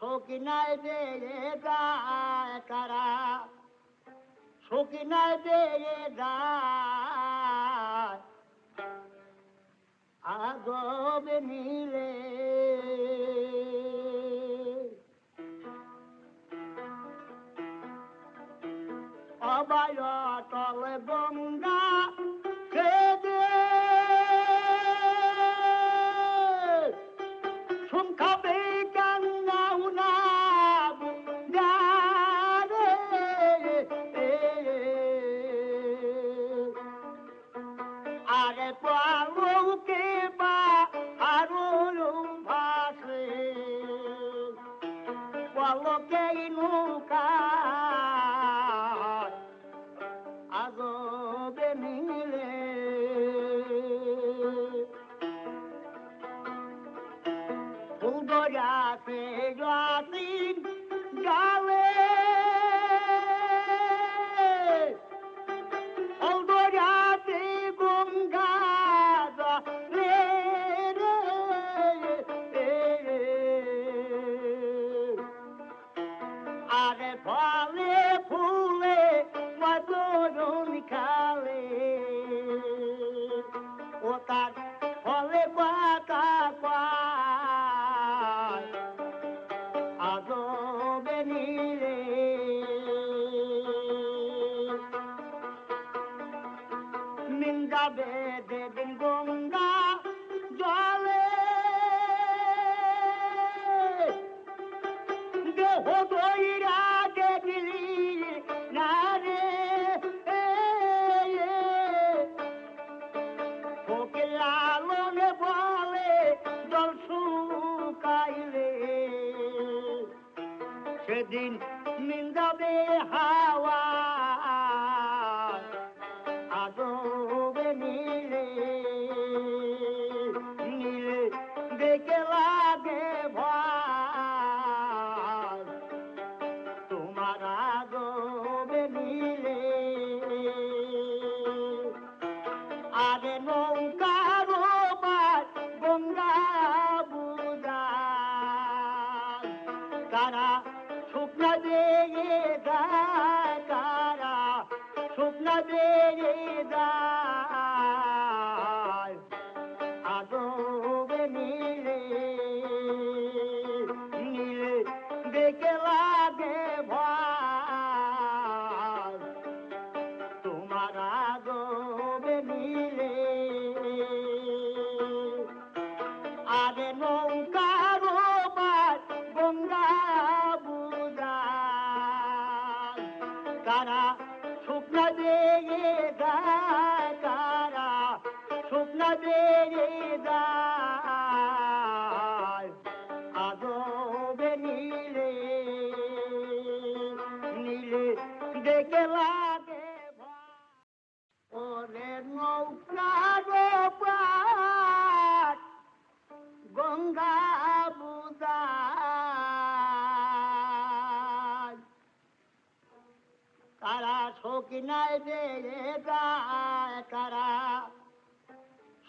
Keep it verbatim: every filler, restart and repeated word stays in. Shokinai de da kara, Shokinai de da, ago benile, abayo tole bonga.